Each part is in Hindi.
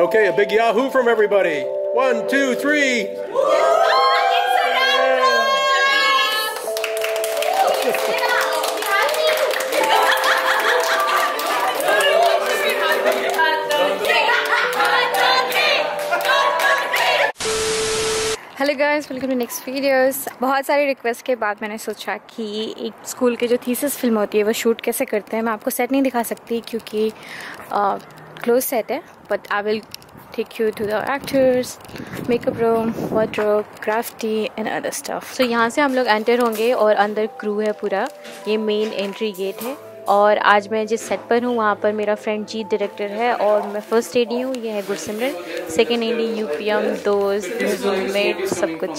Okay, a big yahoo from everybody. 1, 2, 3. Hello guys, welcome to next videos. बहुत सारी रिक्वेस्ट के बाद मैंने सोचा कि एक स्कूल के जो थीसिस फिल्म होती है वो शूट कैसे करते हैं। मैं आपको सेट नहीं दिखा सकती क्योंकि क्लोज सेट है, but I will take you to the actors, makeup room, wardrobe, crafty and other stuff. So यहाँ से हम लोग एंटर होंगे और अंदर क्रू है पूरा। ये मेन एंट्री गेट है और आज मैं जिस सेट पर हूँ वहाँ पर मेरा फ्रेंड जीत डायरेक्टर है और मैं फर्स्ट एडी हूँ। ये है गुरसिमरन, सेकेंड एडी यूपीएम, दोस्त, रूममेट, सब कुछ।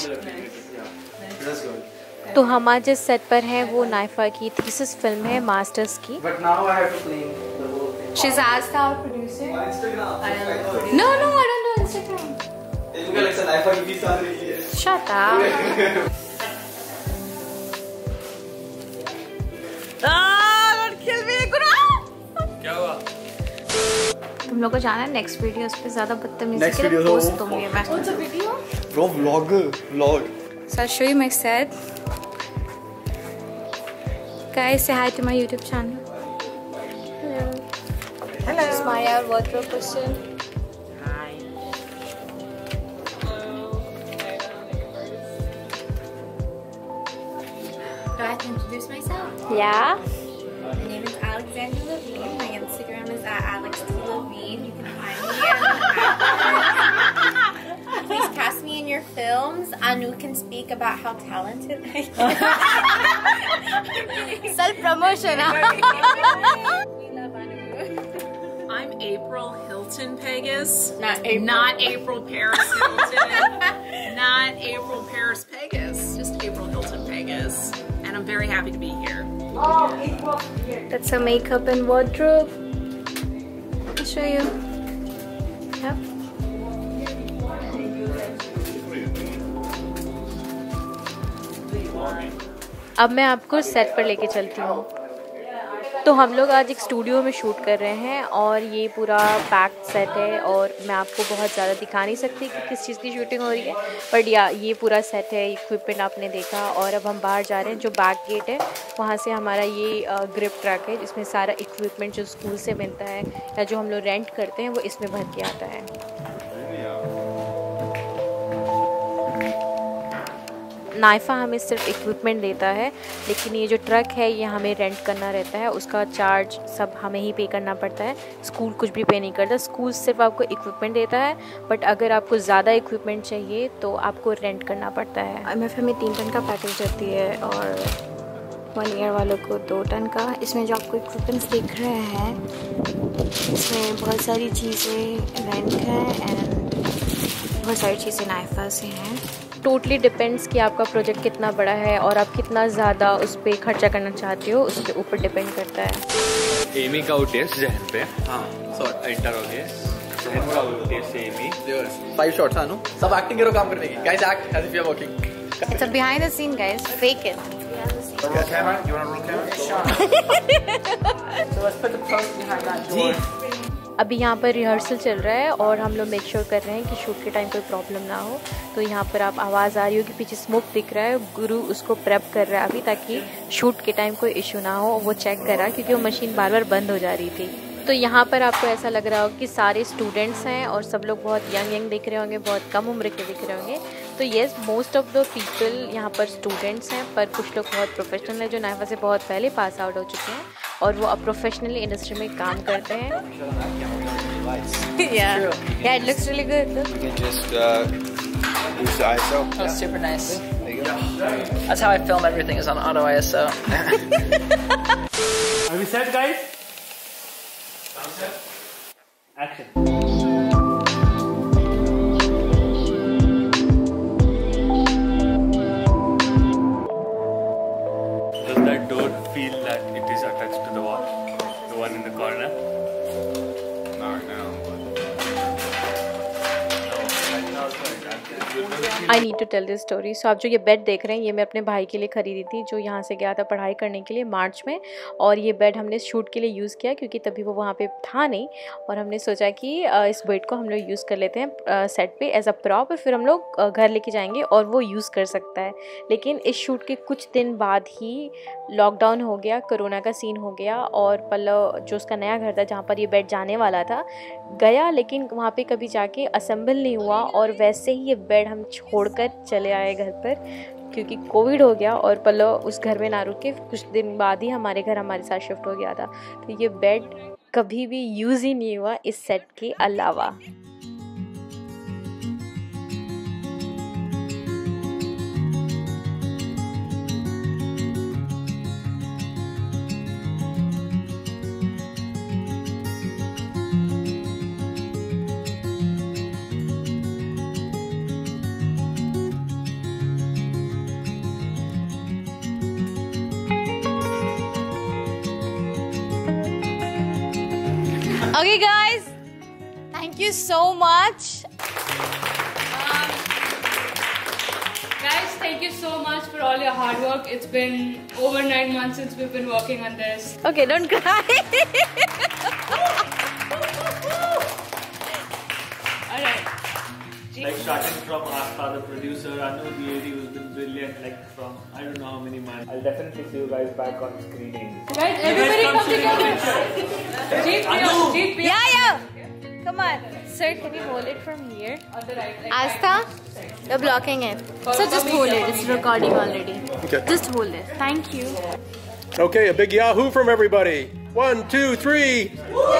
तो हम आज जिस सेट पर हैं वो नाइफा की थीसिस फिल्म है, मास्टर्स की। तुम लोगों को जाना है नेक्स्ट वीडियोस पे, ज्यादा बदतमीजी के लिए पोस्ट दूंगी मैं। कौन सा video? Bro vlog. So show you my set. Guys से hi to my YouTube channel. Hello. Hello. Smile water person. Hi. Do I have to introduce myself? Yeah. My name is Alexandra Levine. My Instagram is @alexlevine. You can find me. Please cast me in your films. Anu can speak about how talented I am. Self promotion. We love Anu. I'm April Hilton Pegasus. Not April Paris Hilton. Not April Paris Pegasus. Just April Hilton Pegasus. And I'm very happy to be here. That's her makeup and wardrobe. I'll show you. Yep. अब मैं आपको सेट पर लेके चलती हूँ। तो हम लोग आज एक स्टूडियो में शूट कर रहे हैं और ये पूरा पैक्ड सेट है और मैं आपको बहुत ज़्यादा दिखा नहीं सकती कि किस चीज़ की शूटिंग हो रही है, बट या ये पूरा सेट है, इक्विपमेंट आपने देखा। और अब हम बाहर जा रहे हैं, जो बैक गेट है वहाँ से हमारा ये ग्रिप ट्रक है जिसमें सारा इक्विपमेंट जो स्कूल से मिलता है या जो हम लोग रेंट करते हैं वो इसमें भर के आता है। नाइफा हमें सिर्फ इक्विपमेंट देता है, लेकिन ये जो ट्रक है ये हमें रेंट करना रहता है, उसका चार्ज सब हमें ही पे करना पड़ता है। स्कूल कुछ भी पे नहीं करता, स्कूल सिर्फ आपको इक्विपमेंट देता है, बट अगर आपको ज़्यादा इक्विपमेंट चाहिए तो आपको रेंट करना पड़ता है। NYFA में 3 टन का पैकेज देती है और 1 ईयर वालों को 2 टन का। इसमें जो आपको इक्विपमेंट्स दिख रहे हैं इसमें बहुत सारी चीज़ें रेंट है एंड बहुत सारी चीज़ें नाइफा से हैं। टोटली डिपेंड्स कि आपका प्रोजेक्ट कितना बड़ा है और आप कितना ज़्यादा उस पर खर्चा करना चाहते हो, उसके ऊपर डिपेंड करता है। एमी का उद्देश्य जहन पे, हाँ इंटर हो गया एमी 5 शॉट्स। अनु सब एक्टिंग करो, काम करने की। Guys act as if you are working. It's behind the scene guys, fake it. Roll camera? You want to roll camera? Sure. So let's put the post behind that door. अभी यहाँ पर रिहर्सल चल रहा है और हम लोग मेक श्योर कर रहे हैं कि शूट के टाइम कोई प्रॉब्लम ना हो। तो यहाँ पर आप आवाज़ आ रही हो कि पीछे स्मोक दिख रहा है, गुरु उसको प्रेप कर रहा है अभी, ताकि शूट के टाइम कोई इशू ना हो। वो चेक कर रहा है क्योंकि वो मशीन बार बार बंद हो जा रही थी। तो यहाँ पर आपको ऐसा लग रहा हो कि सारे स्टूडेंट्स हैं और सब लोग बहुत यंग दिख रहे होंगे, बहुत कम उम्र के दिख रहे होंगे। तो yes, most of the people यहाँ पर स्टूडेंट्स हैं, पर कुछ लोग बहुत प्रोफेशनल हैं जो नाइफा से बहुत पहले पास आउट हो चुके हैं और वो अब प्रोफेशनल इंडस्ट्री में काम करते हैं। या it looks really good. Action. Does that door feel that it is attached to the wall? The one in the corner? Not now. No, right now it's like that. I need to tell this story. So आप जो ये बेड देख रहे हैं, ये मैं अपने भाई के लिए खरीदी थी जो यहाँ से गया था पढ़ाई करने के लिए मार्च में, और ये बेड हमने शूट के लिए यूज़ किया क्योंकि तभी वो वहाँ पे था नहीं, और हमने सोचा कि इस बेड को हम लोग यूज़ कर लेते हैं सेट पे एज अ प्रॉप, और फिर हम लोग घर लेके जाएंगे और वो यूज़ कर सकता है। लेकिन इस शूट के कुछ दिन बाद ही लॉकडाउन हो गया, कोरोना का सीन हो गया, और पल्लव जो उसका नया घर था जहाँ पर ये बेड जाने वाला था गया, लेकिन वहाँ पे कभी जाके असेंबल नहीं हुआ, और वैसे ही ये बेड हम छोड़कर चले आए घर पर क्योंकि कोविड हो गया, और पल्लव उस घर में ना रुक के कुछ दिन बाद ही हमारे घर हमारे साथ शिफ्ट हो गया था। तो ये बेड कभी भी यूज़ ही नहीं हुआ इस सेट के अलावा। Okay guys, thank you so much. Guys, thank you so much for all your hard work. It's been over 9 months since we've been working on this. Okay, don't cry. All right. Like starting from Ashta, the producer, Anu, the AD, who's been brilliant. Like from I don't know how many months. I'll definitely see you guys back on screening. Guys, everybody come together. Yeah, yeah. Come on, sir. Can you hold it from here? Ashta, you're blocking it. So just hold it. It's recording already. Okay. Just hold it. Thank you. Okay, a big yahoo from everybody. 1, 2, 3. Woo!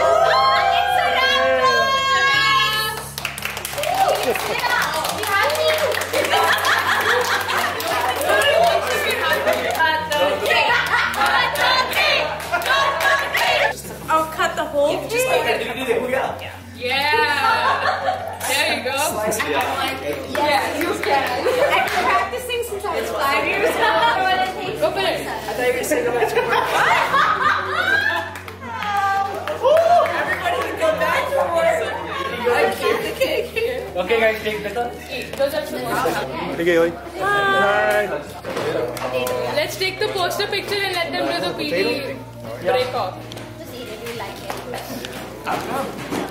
Yeah. Yeah. There you go. Yeah, you can. I've been practicing since I was 5 years old. Go for it. I thought you were going to say go back to work. Everybody can go back to work. I keep the cake here. Okay, guys, take this up. Eat. Those are some more. Hi. Hi. Let's take the poster picture and let them do the PD break off. Just eat it. We like it.